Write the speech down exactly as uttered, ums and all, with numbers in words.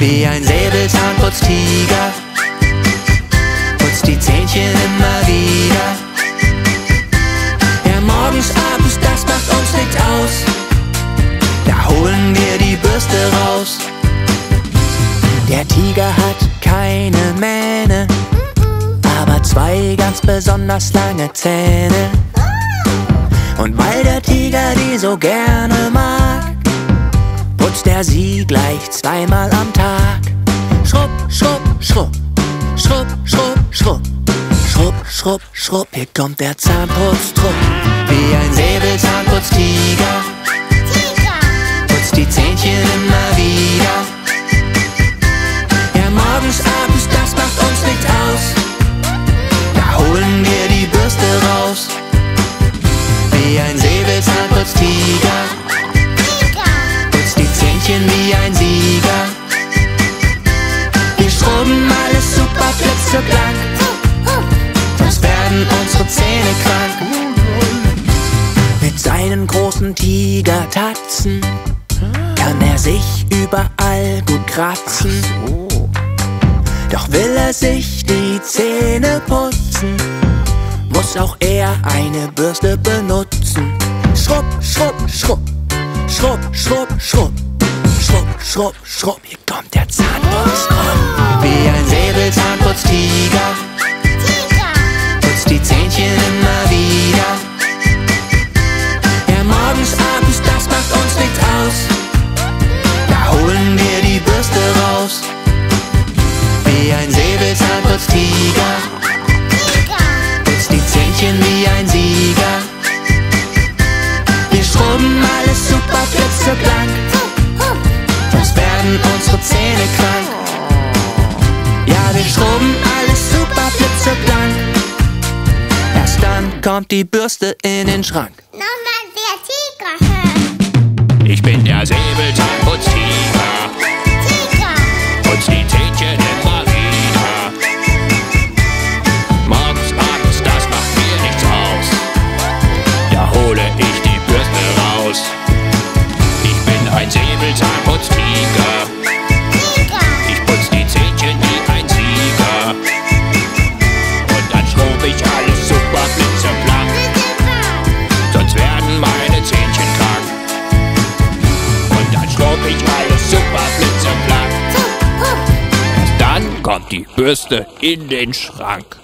wie ein Säbelzahnputztiger, putzt die Zähnchen immer wieder. Ja, morgens, abends, das macht uns nichts aus, da holen wir die Bürste raus. Der Tiger hat keine Mähne, aber zwei ganz besonders lange Zähne. Und weil der Tiger die so gerne mag, putzt er sie gleich zweimal am Tag. Schrupp, schrupp, schrupp, schrupp, schrupp, schrupp, schrupp, schrupp, schrupp. Hier kommt der Zahnputztrupp, wie ein Säbelzahnputztiger, putzt die Zähnchen immer wieder. Ja, morgens, abends, das macht uns nichts aus, da holen wir die Bürste raus. Wie ein Säbelzahnputztiger, putzt die Zähnchen wie ein Sieger. Wir schrubben alles super blitzeblank, sonst werden unsere Zähne krank. Mit seinen großen Tigertatzen kann er sich überall gut kratzen. Doch will er sich die Zähne putzen, muss auch er eine Bürste benutzen. Schrupp, schrupp, schrupp, schrupp, schrupp, schrupp, schrupp, schrupp, schrupp. Hier kommt der Zahnputztrupp, wie ein Säbelzahnputztiger, putzt die Zähnchen immer wieder. Ja, morgens, abends, das macht uns nichts aus, da holen wir die Bürste raus. Wie ein Säbelzahnputztiger, die Zähnchen wie ein Sieger. Wir schrubben alles super blitzeblank, sonst werden unsere Zähne krank. Ja, wir schrubben alles super blitzeblank, erst dann kommt die Bürste in den Schrank. Nochmal der Tiger hören. Ich bin der Säbelzahnputztiger, Tiger, putz die Zähnchen immer wieder. Ein Säbelzahnputztiger, ich putz die Zähnchen wie ein Sieger. Und dann schrub ich alles super blitzeblank, sonst werden meine Zähnchen krank. Und dann schrub ich alles super blitzeblank, erst dann kommt die Bürste in den Schrank.